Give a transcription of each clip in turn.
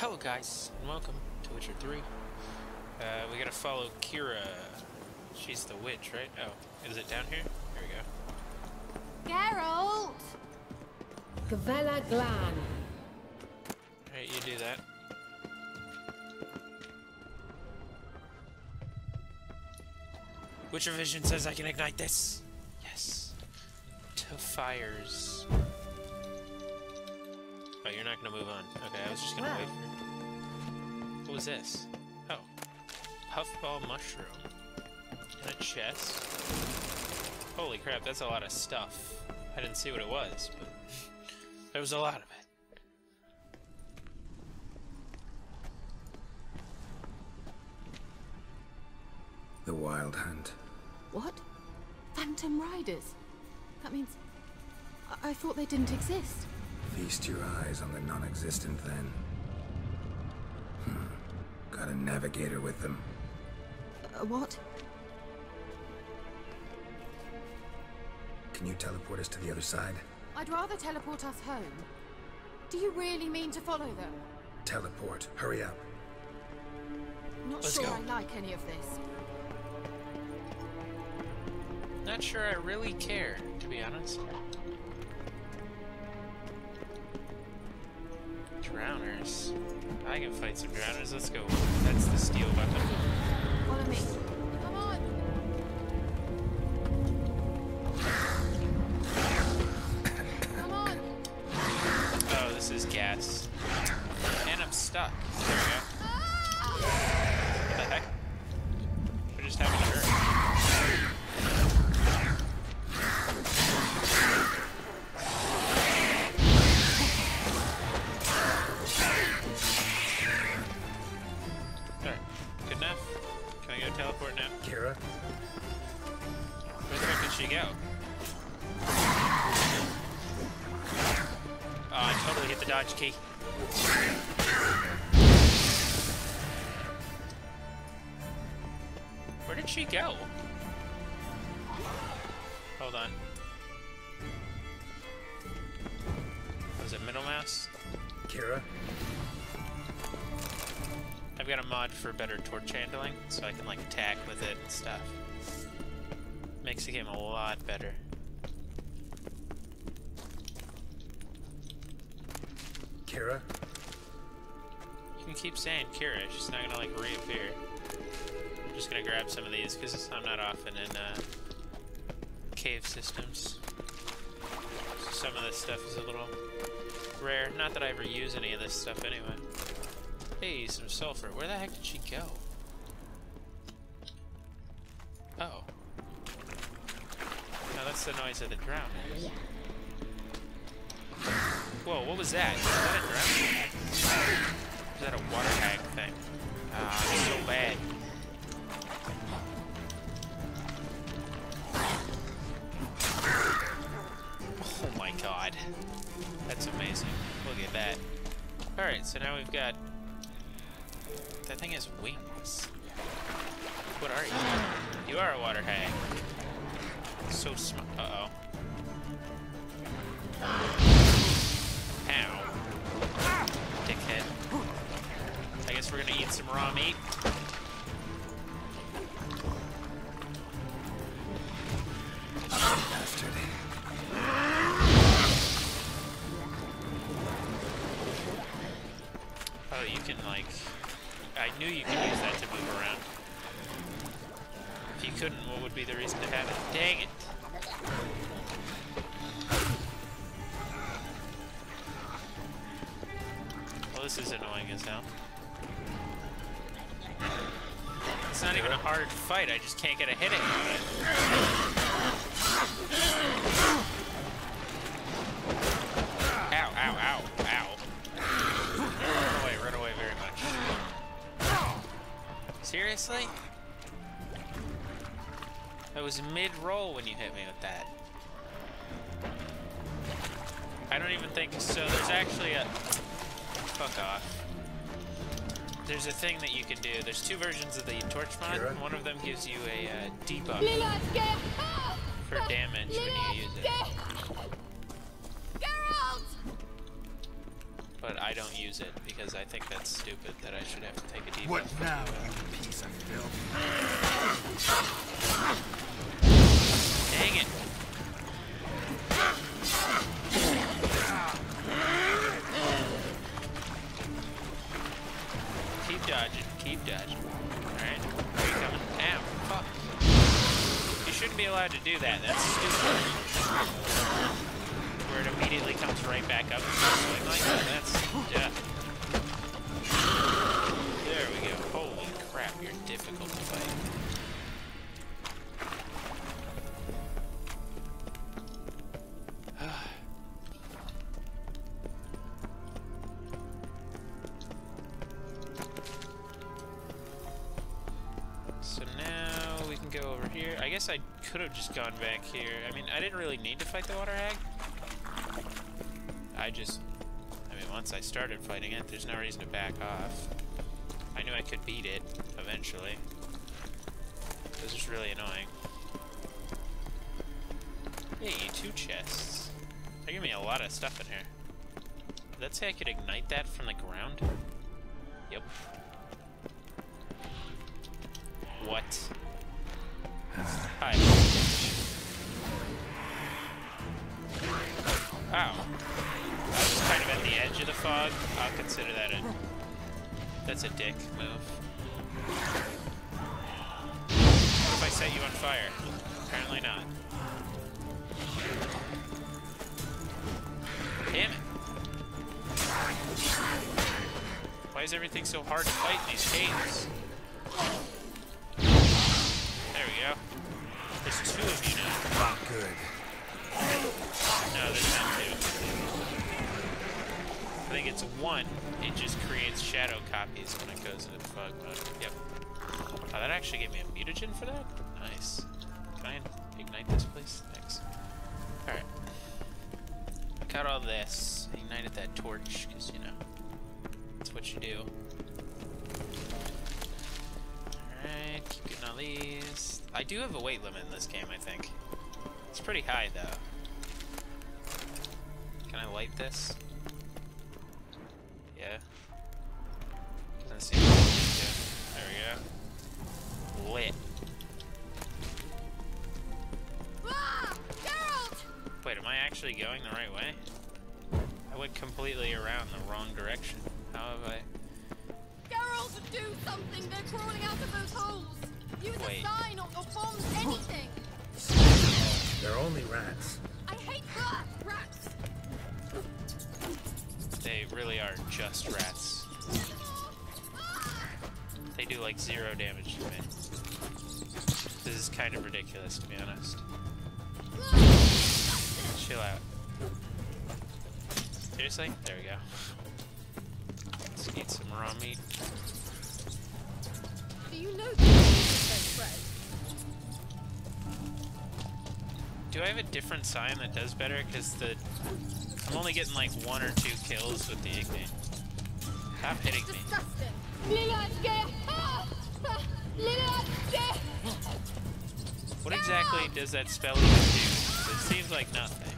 Hello guys, and welcome to Witcher 3. We gotta follow Ciri. She's the witch, right? Oh, is it down here? Here we go. Geralt! Gavella Glan. Alright, you do that. Witcher Vision says I can ignite this! Yes. To fires. Oh, you're not gonna move on. Okay, I was just gonna wait for it. What was this? Oh. Puffball mushroom. And a chest. Holy crap, that's a lot of stuff. I didn't see what it was, but there was a lot of it. The Wild Hunt. What? Phantom Riders? That means... I thought they didn't exist. Feast your eyes on the non-existent, then. Got a navigator with them. What? Can you teleport us to the other side? I'd rather teleport us home. Do you really mean to follow them? Teleport. Hurry up. Not sure I like any of this. Not sure I really care, to be honest. Drowners. I can fight some drowners. Let's go. That's the steel weapon. Follow me. Come on. Come on. Oh, this is gas. And I'm stuck. There we go. What the heck? We're just having a hurt. Key. Where did she go? Hold on. Was it middle mouse? Ciri? I've got a mod for better torch handling, so I can like attack with it and stuff. Makes the game a lot better. Ciri? You can keep saying Ciri, she's not gonna like reappear. I'm just gonna grab some of these because I'm not often in cave systems. So some of this stuff is a little rare. Not that I ever use any of this stuff anyway. Hey, some sulfur. Where the heck did she go? Oh. Now that's the noise of the drowners. Whoa, what was that? Was that a drown? Was that a water hag thing? Ah, so bad. Oh my god. That's amazing. Look at that. Alright, so now we've got... That thing has wings. What are you? You are a water hag. So smart. Uh-oh. Dickhead. I guess we're gonna eat some raw meat. Bastard. Oh, you can like... I knew you could use that to move around. If you couldn't, what would be the reason to have it? Dang it! This is annoying as hell. It's not even a hard fight, I just can't get a hit in on it. Ow, ow, ow, ow. Run away very much. Seriously? I was mid-roll when you hit me with that. I don't even think so. There's actually a... Fuck off. There's a thing that you can do. There's two versions of the torch mod, and one of them gives you a debuff for damage when you use it. but I don't use it because I think that's stupid that I should have to take a debuff. What now, you piece of filth? Dang it. Keep dodging, keep dodging. Alright, where are you coming? Ow, fuck. You shouldn't be allowed to do that, that's stupid. Where it immediately comes right back up and something like that. That's death. There we go. Holy crap, you're difficult to fight. So now we can go over here. I guess I could have just gone back here. I mean, I didn't really need to fight the water hag. I mean, once I started fighting it, there's no reason to back off. I knew I could beat it, eventually. It was just really annoying. Hey, 2 chests. They're giving me a lot of stuff in here. Did that say I could ignite that from the ground? Yep. What? Hi. Ow. I was kind of at the edge of the fog. I'll consider that a... That's a dick move. What if I set you on fire? Apparently not. Damn it. Why is everything so hard to fight in these games? There we go. There's 2 of you now. Not good. No, there's not 2. I think it's 1, it just creates shadow copies when it goes into fog mode. Yep. Oh, that actually gave me a mutagen for that? Nice. Can I ignite this, please? Thanks. Alright. I cut all this. I ignited that torch, because, you know, that's what you do. Alright, keep getting all these. I do have a weight limit in this game, I think. It's pretty high, though. Can I light this? Yeah. Doesn't seem like it. There we go. Lit. Ah, Geralt! Wait, am I actually going the right way? I went completely around the wrong direction. How have I... Geralt, do something! They're crawling out of those holes! Use a sign or perform anything! They're only rats. I hate rats! They really are just rats. They do like 0 damage to me. This is kind of ridiculous, to be honest. Chill out. Seriously? There we go. Let's eat some raw meat. Do you know this bread? Do I have a different sign that does better? Because the... I'm only getting like 1 or 2 kills with the Igne. Stop hitting me. What exactly does that spell even do? It seems like nothing.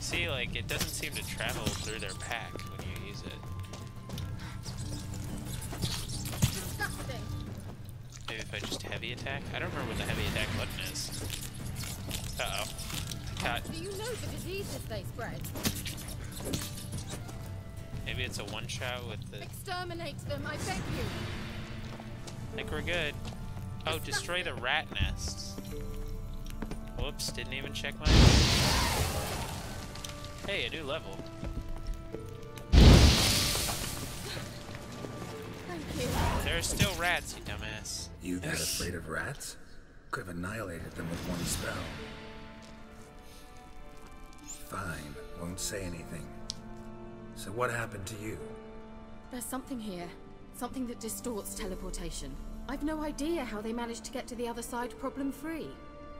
See, like, it doesn't seem to travel through their pack when you use it. Maybe if I just heavy attack? I don't remember what the heavy attack button is. Uh oh. Do you know the diseases they spread? Maybe it's a one-shot with the... Exterminate them, I beg you! I think we're good. Oh, destroy the rat nests. Whoops, didn't even check my... Hey, a new level. Thank you. There are still rats, you dumbass. You that afraid of rats? Could have annihilated them with 1 spell. Fine, won't say anything. So what happened to you? There's something here. Something that distorts teleportation. I've no idea how they managed to get to the other side problem-free.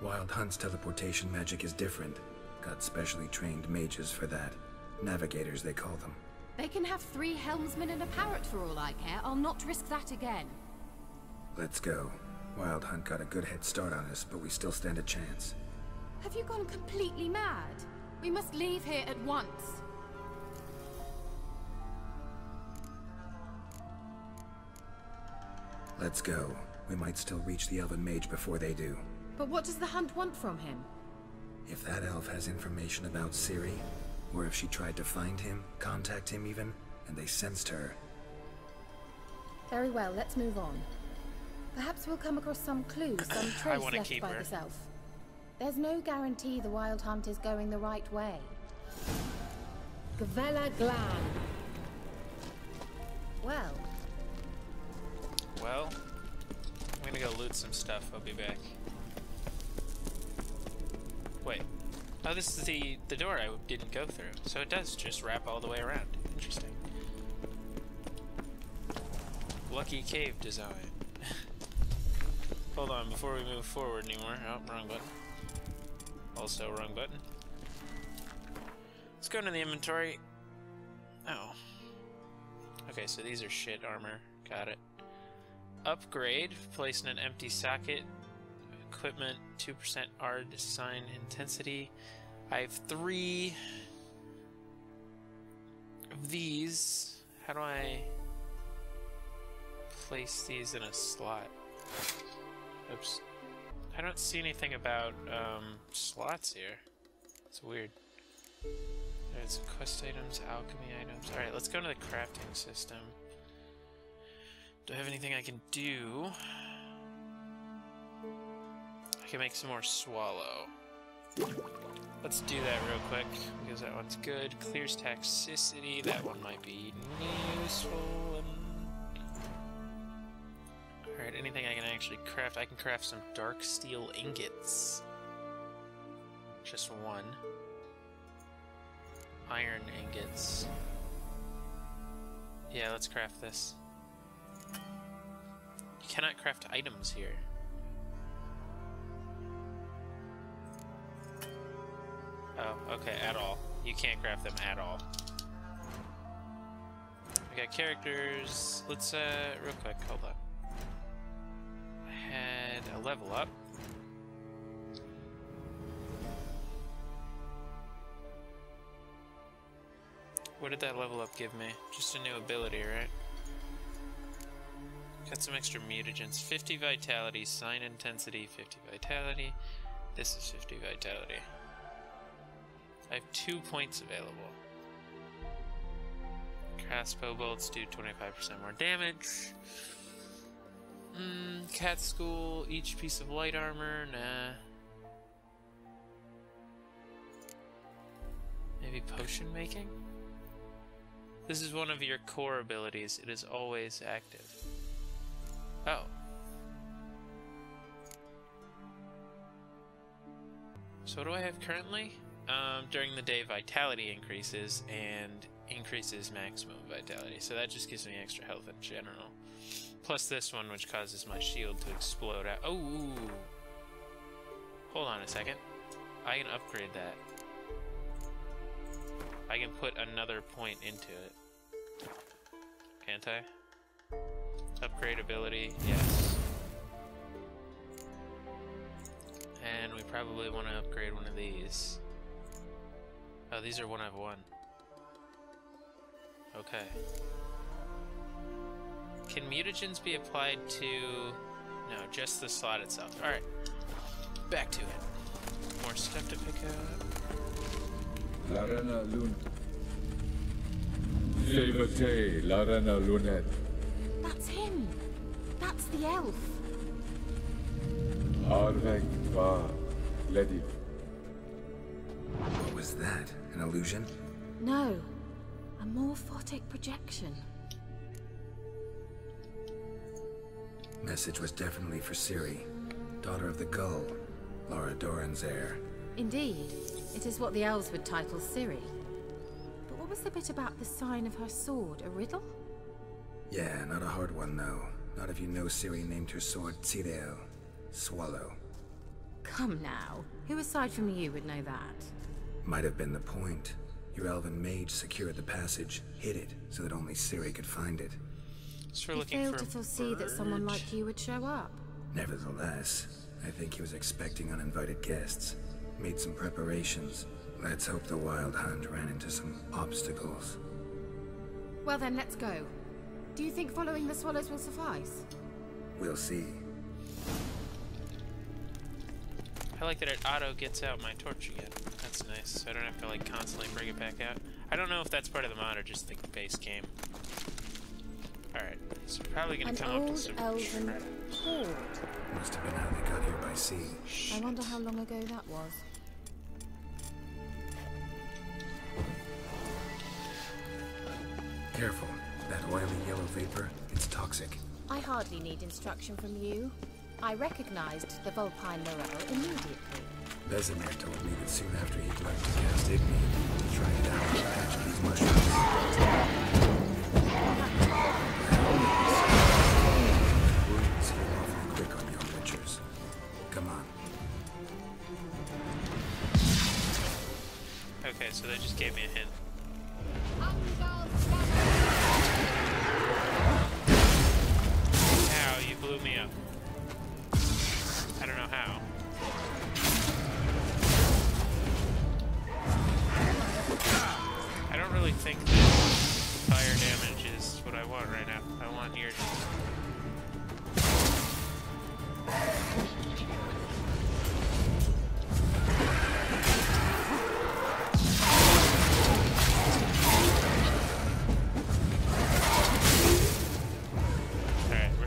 Wild Hunt's teleportation magic is different. Got specially trained mages for that. Navigators, they call them. They can have 3 helmsmen and a parrot for all I care. I'll not risk that again. Let's go. Wild Hunt got a good head start on us, but we still stand a chance. Have you gone completely mad? We must leave here at once. Let's go. We might still reach the elven mage before they do. But what does the hunt want from him? If that elf has information about Ciri, or if she tried to find him, contact him even, and they sensed her. Very well, let's move on. Perhaps we'll come across some clues, some trace left by this elf. There's no guarantee the Wild Hunt is going the right way. Gavella Glan. Well, I'm gonna go loot some stuff. I'll be back. Wait. Oh, this is the door I didn't go through. So it does just wrap all the way around. Interesting. Lucky cave design. Hold on, before we move forward anymore. Oh, wrong button. Also wrong button. Let's go into the inventory. Oh. Okay, so these are shit armor. Got it. Upgrade. Place in an empty socket. Equipment. 2% R design intensity. I have 3 of these. How do I place these in a slot? Oops. I don't see anything about slots here. It's weird. There's quest items, alchemy items. Alright, let's go to the crafting system. Do I have anything I can do? I can make some more swallow. Let's do that real quick, because that one's good. Clears toxicity, that one might be useful. Alright, anything I can actually craft. I can craft some dark steel ingots. Just one. Iron ingots. Yeah, let's craft this. You cannot craft items here. Oh, okay, at all. You can't craft them at all. We got characters. Let's, real quick, hold up. I had a level up. What did that level up give me? Just a new ability, right? Got some extra mutagens. 50 vitality, sign intensity, 50 vitality. This is 50 vitality. I have 2 points available. Crossbow bolts do 25% more damage. Cat school, each piece of light armor, nah. Maybe potion making? This is one of your core abilities. It is always active. Oh. So what do I have currently? During the day, vitality increases and increases maximum vitality. So that just gives me extra health in general. Plus this one, which causes my shield to explode out. Oh! Hold on a second. I can upgrade that. I can put another point into it. Can't I? Upgrade ability, yes. And we probably want to upgrade one of these. Oh, these are 1 of 1. Okay. Can mutagens be applied to... No, just the slot itself. Alright. Back to it. More stuff to pick up. Larena Lunet. Larena Lunet. That's him. That's the elf. Arveg Bar, lady. What was that? An illusion? No. A morphotic projection. Message was definitely for Ciri, daughter of the gull, Lara Doran's heir. Indeed. It is what the elves would title Ciri. But what was the bit about the sign of her sword? A riddle? Yeah, not a hard one, though. Not if you know Ciri named her sword Tsireo. Swallow. Come now. Who aside from you would know that? Might have been the point. Your elven mage secured the passage, hid it, so that only Ciri could find it. He failed to foresee that someone like you would show up. Nevertheless, I think he was expecting uninvited guests. Made some preparations. Let's hope the Wild Hunt ran into some obstacles. Well then, let's go. Do you think following the swallows will suffice? We'll see. I like that it auto gets out my torch again. That's nice. So I don't have to like constantly bring it back out. I don't know if that's part of the mod or just the base game. Alright, so we're probably gonna come up with some traps. Must have been how they got here by sea. I wonder how long ago that was. Careful. That oily yellow vapor, it's toxic. I hardly need instruction from you. I recognized the vulpine morel immediately. Vesemir told me that soon after he learned to cast Igne, he tried it out and hatched these mushrooms. Wounds heal awfully quick on your witchers. Come on. Okay, so they just gave me a hint. Blew me up. I don't know how. I don't really think that fire damage is what I want right now. I want here.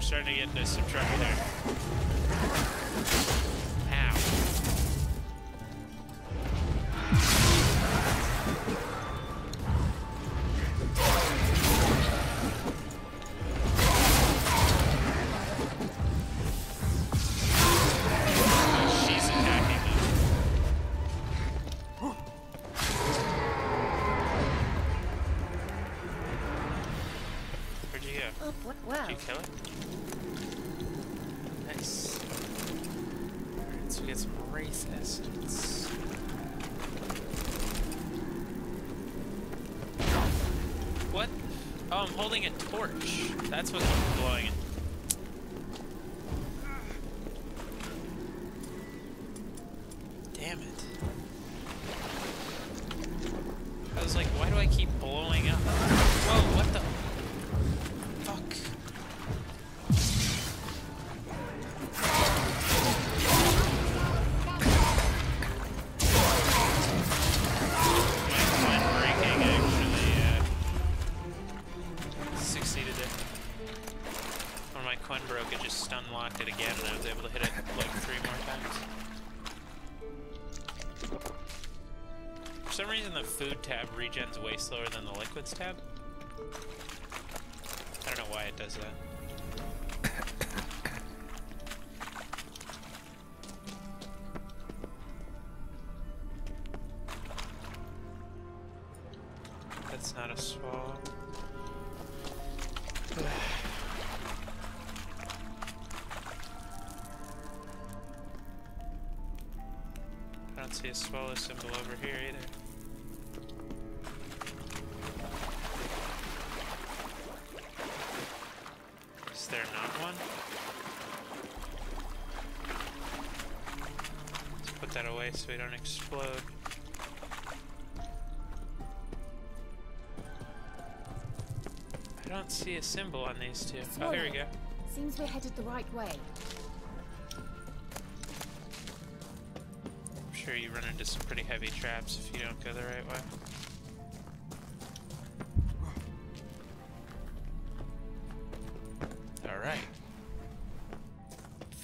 Starting to get into some trouble there. Ow. She's attacking me. Where'd you go? Did you kill it? Resistance. What? Oh, I'm holding a torch. That's what's blowing it. Damn it. I was like, why do I keep blowing up? Whoa, what the fuck? Quen broke it, just stun locked it again, and I was able to hit it like 3 more times. For some reason, the food tab regens way slower than the liquids tab. I don't know why it does that. That's not a swallow. I don't see a swallow symbol over here either. Is there not one? Let's put that away so we don't explode. I don't see a symbol on these two. Swallow. Oh, here we go. Seems we're headed the right way. Sure, you run into some pretty heavy traps if you don't go the right way. All right.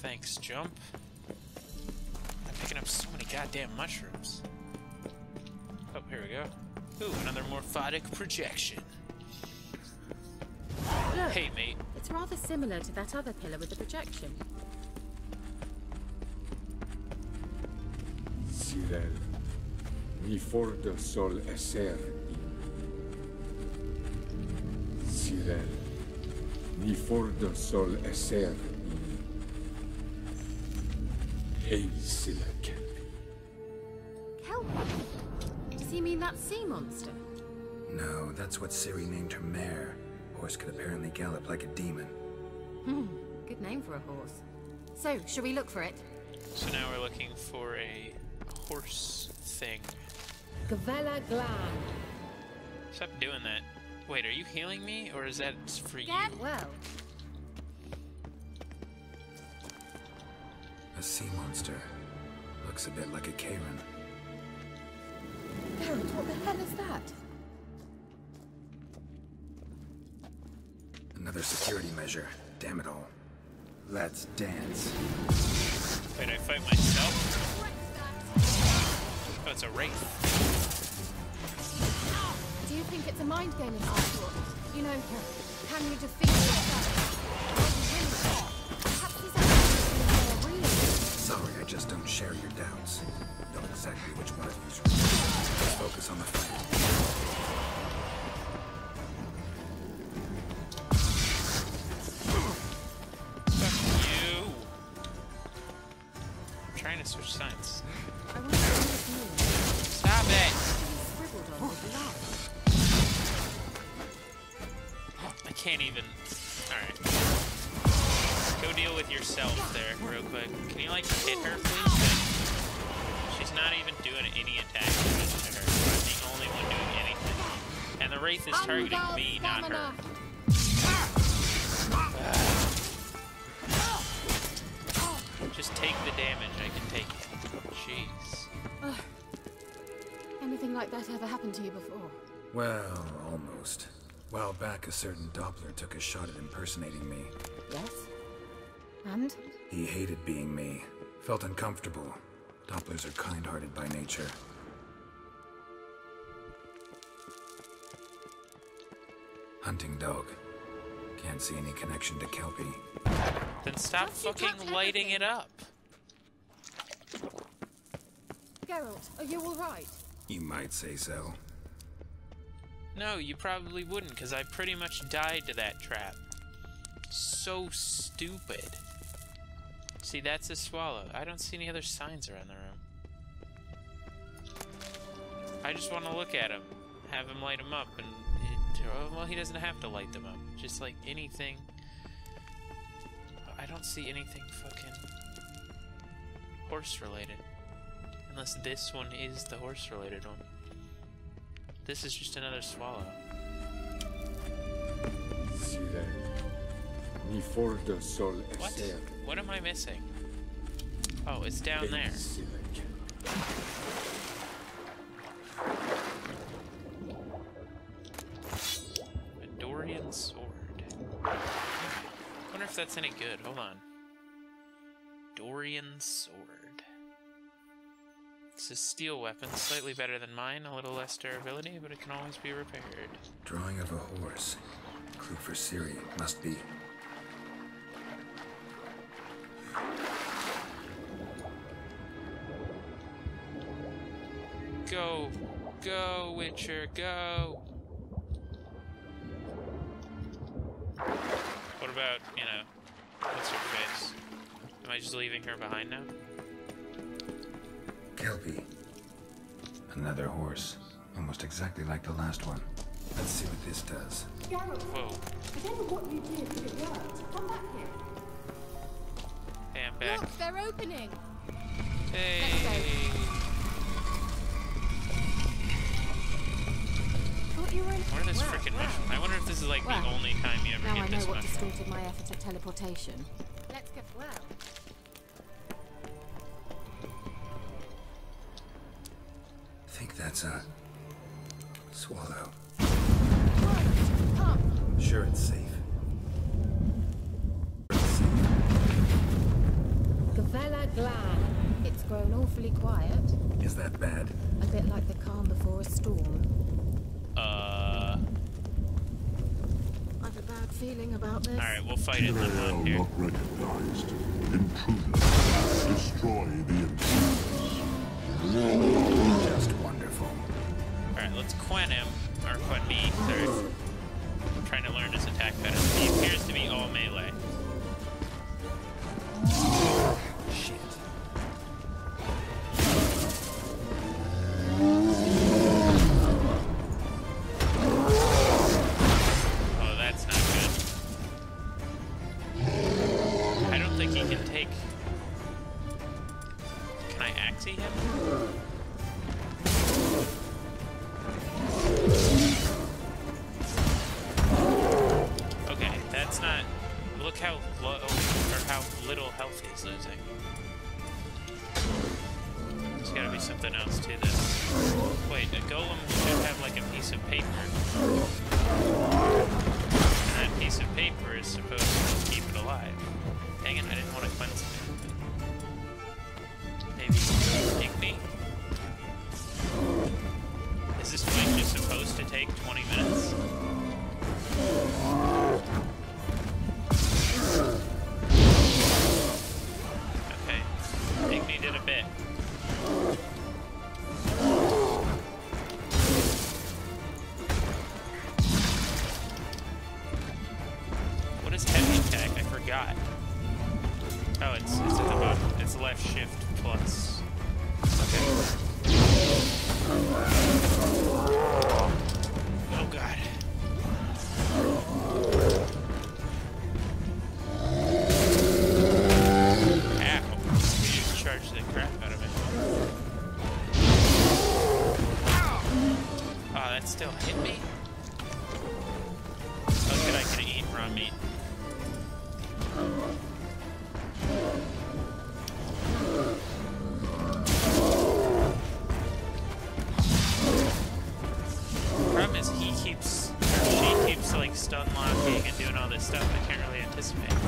Thanks, jump. I'm picking up so many goddamn mushrooms. Oh, here we go. Ooh, another morphotic projection. Look, hey, mate. It's rather similar to that other pillar with the projection. Ciri, mi forte Sol Esser in me. Ciri, mi forte Sol Esser in me. Hail Silla Kelpie. Kelpie? Does he mean that sea monster? No, that's what Ciri named her mare. Horse could apparently gallop like a demon. Hmm, good name for a horse. So, shall we look for it? So now we're looking for a horse thing. Gavella Glan. Stop doing that. Wait, are you healing me, or is that for you? Well. A sea monster. Looks a bit like a Cairn. Geralt, what the hell is that? Another security measure. Damn it all. Let's dance. Wait, I fight myself? Oh, it's a wraith. Do you think it's a mind game after all? You know, can you defeat yourself? Really? Sorry, I just don't share your doubts. Don't exactly which one of you's right. Focus on the fight. Switch sides. Stop it! I can't even. Alright. Go deal with yourself there, real quick. Can you, like, hit her, please? She's not even doing any attack damage to her. I'm the only one doing anything. And the wraith is targeting me, not her. Just take the damage, I can take it. Jeez. Anything like that ever happened to you before? Well, almost. A while back, a certain Doppler took a shot at impersonating me. Yes? And? He hated being me. Felt uncomfortable. Dopplers are kind-hearted by nature. Hunting dog. Can't see any connection to Kelpie. Then stop fucking lighting it up. Geralt, are you alright? You might say so. No, you probably wouldn't, because I pretty much died to that trap. So stupid. See, that's a swallow. I don't see any other signs around the room. I just want to look at him. Have him light him up and... Well, he doesn't have to light them up. Just like anything. I don't see anything fucking horse related. Unless this one is the horse related one. This is just another swallow. What? What am I missing? Oh, it's down there. Dorian sword. Wonder if that's any good. Hold on. Dorian sword. It's a steel weapon, slightly better than mine, a little less durability, but it can always be repaired. Drawing of a horse. Clue for Ciri must be. Go, go, Witcher, go. What about, you know, what's her face? Am I just leaving her behind now? Kelpie. Another horse. Almost exactly like the last one. Let's see what this does. Geralt, whoa. I don't know what you did, but it worked. Come back here. Hey, I'm back. Look, they're opening. Hey. What are this frickin' mushrooms? I wonder if this is like the only time you ever get this mushroom. Now I know what distorted my effort at teleportation. Let's get I think that's a swallow. Sure, it's safe. Gavella Glan. It's grown awfully quiet. Is that bad? A bit like the calm before a storm. I've a bad feeling about this. Alright, we'll fight it. Tsireo not recognized. Intruders. Destroy the intruders. Just wonderful. Alright, let's Quen him. Or Quen me. Sorry. I'm trying to learn his attack better. He appears to be all melee. Shit. Look how low, or how little health he's losing. There's gotta be something else to this. Wait, a golem should have like a piece of paper. And that piece of paper is supposed to keep it alive. Dang it, I didn't want to cleanse it. Maybe Igne? Is this fight just supposed to take 20 minutes? Okay, Igne did a bit. What is heavy attack? I forgot. Oh, it's at the bottom. It's left shift plus. Okay. Oh god. Still hit me? Oh, good, I could've eaten raw meat. Problem is she keeps like stun locking and doing all this stuff I can't really anticipate.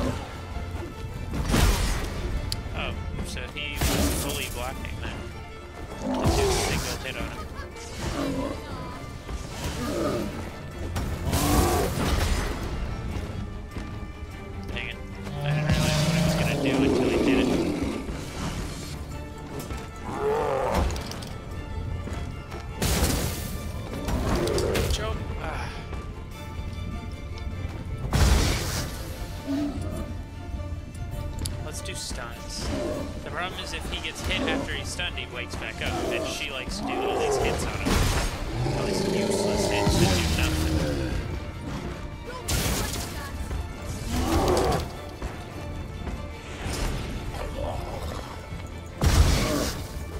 Oh, so he was fully blocking that. Just do a single hit on him. Dang it. I didn't realize what I was going to do until I did it. Jump! Ah. Let's do stuns. The problem is if he gets hit after he's stunned, he wakes back up, and she likes to do all these hits on him. All these useless hits that do nothing.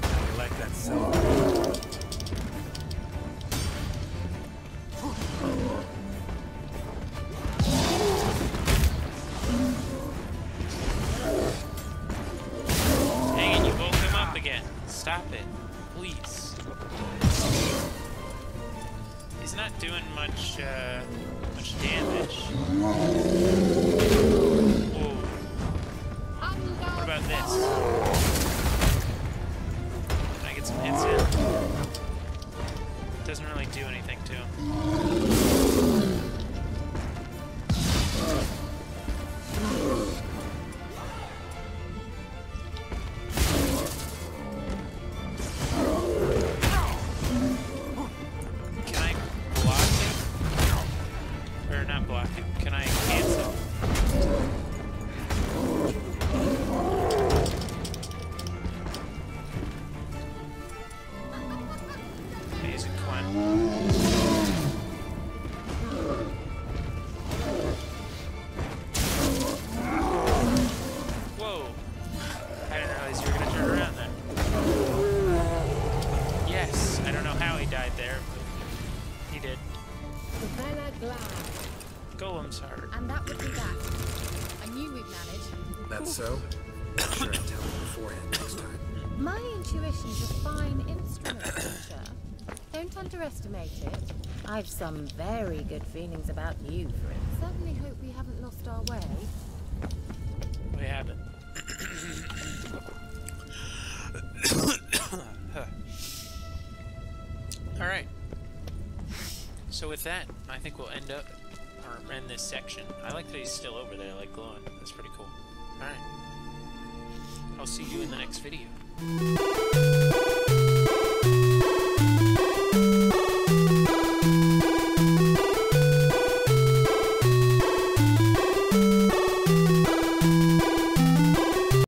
I like that sound. Dang it, you woke him up again. Stop it, please. He's not doing much, much damage. Whoa. What about this? Can I get some hits in? Doesn't really do anything to him. I've some very good feelings about you, Fritz. Certainly hope we haven't lost our way. We haven't. Alright. So with that, I think we'll end up, or end this section. I like that he's still over there, like glowing. That's pretty cool. Alright. I'll see you in the next video.